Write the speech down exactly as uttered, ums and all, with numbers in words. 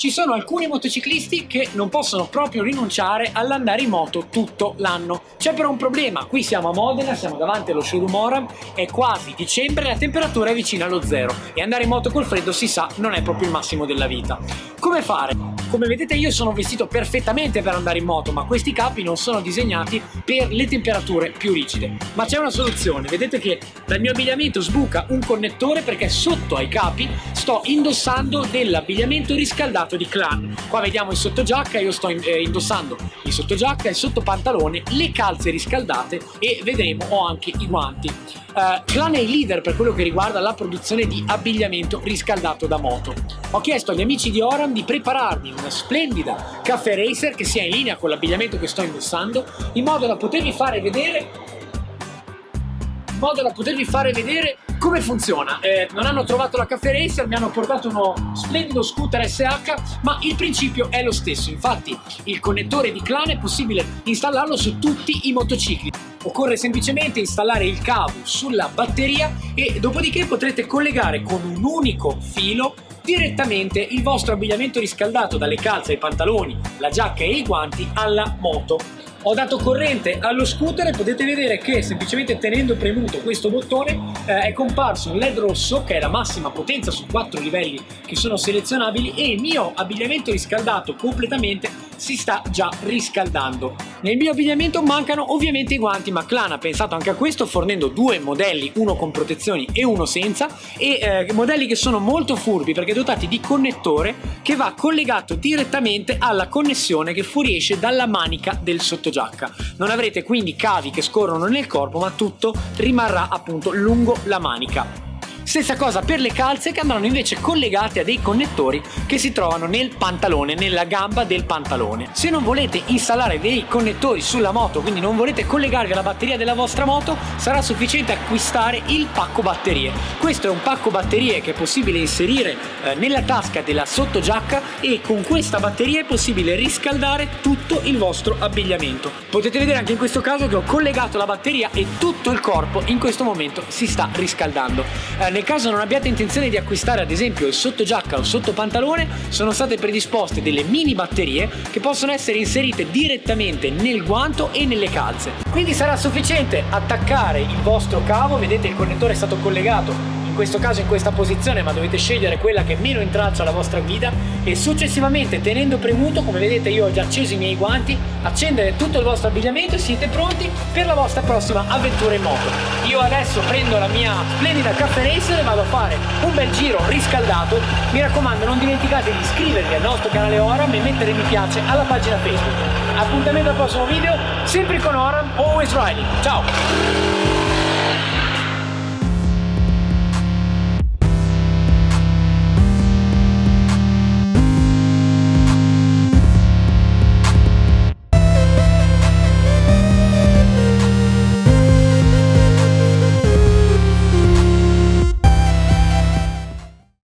ci sono alcuni motociclisti che non possono proprio rinunciare all'andare in moto tutto l'anno. C'è però un problema: qui siamo a Modena, siamo davanti allo showroom Oram, è quasi dicembre, la temperatura è vicina allo zero e andare in moto col freddo, si sa, non è proprio il massimo della vita. Come fare? Come vedete io sono vestito perfettamente per andare in moto, ma questi capi non sono disegnati per le temperature più rigide. Ma c'è una soluzione, vedete che dal mio abbigliamento sbuca un connettore perché sotto ai capi sto indossando dell'abbigliamento riscaldato di Klan. Qua vediamo il sottogiacca, io sto eh, indossando il sottogiacca, il sottopantalone, le calze riscaldate e vedremo ho anche i guanti. uh, Klan è il leader per quello che riguarda la produzione di abbigliamento riscaldato da moto. Ho chiesto agli amici di Oram di prepararmi una splendida Café Racer che sia in linea con l'abbigliamento che sto indossando, in modo da potervi fare vedere in modo da potervi fare vedere come funziona. Eh, non hanno trovato la Café Racer, mi hanno portato uno splendido scooter S H, ma il principio è lo stesso. Infatti il connettore di Klan è possibile installarlo su tutti i motocicli. Occorre semplicemente installare il cavo sulla batteria e dopodiché potrete collegare con un unico filo direttamente il vostro abbigliamento riscaldato, dalle calze ai pantaloni, la giacca e i guanti, alla moto. Ho dato corrente allo scooter e potete vedere che semplicemente tenendo premuto questo bottone eh, è comparso un led rosso che è la massima potenza su quattro livelli che sono selezionabili e il mio abbigliamento riscaldato completamente si sta già riscaldando. Nel mio abbigliamento mancano ovviamente i guanti, ma Klan ha pensato anche a questo fornendo due modelli, uno con protezioni e uno senza, e eh, modelli che sono molto furbi perché dotati di connettore che va collegato direttamente alla connessione che fuoriesce dalla manica del sottogiacca. Non avrete quindi cavi che scorrono nel corpo, ma tutto rimarrà appunto lungo la manica. Stessa cosa per le calze, che andranno invece collegate a dei connettori che si trovano nel pantalone, nella gamba del pantalone. Se non volete installare dei connettori sulla moto, quindi non volete collegarvi alla batteria della vostra moto, sarà sufficiente acquistare il pacco batterie. Questo è un pacco batterie che è possibile inserire eh, nella tasca della sottogiacca e con questa batteria è possibile riscaldare tutto il vostro abbigliamento. Potete vedere anche in questo caso che ho collegato la batteria e tutto il corpo in questo momento si sta riscaldando. Eh, Nel caso non abbiate intenzione di acquistare ad esempio il sottogiacca o il sottopantalone, sono state predisposte delle mini batterie che possono essere inserite direttamente nel guanto e nelle calze. Quindi sarà sufficiente attaccare il vostro cavo, vedete il connettore è stato collegato in questo caso in questa posizione, ma dovete scegliere quella che meno intralcia la vostra guida, e successivamente tenendo premuto, come vedete io ho già acceso i miei guanti, accendere tutto il vostro abbigliamento e siete pronti per la vostra prossima avventura in moto. Io adesso prendo la mia splendida Café Racer e vado a fare un bel giro riscaldato. Mi raccomando, non dimenticate di iscrivervi al nostro canale Oram e mettere mi piace alla pagina Facebook. Appuntamento al prossimo video, sempre con Oram, always riding. Ciao!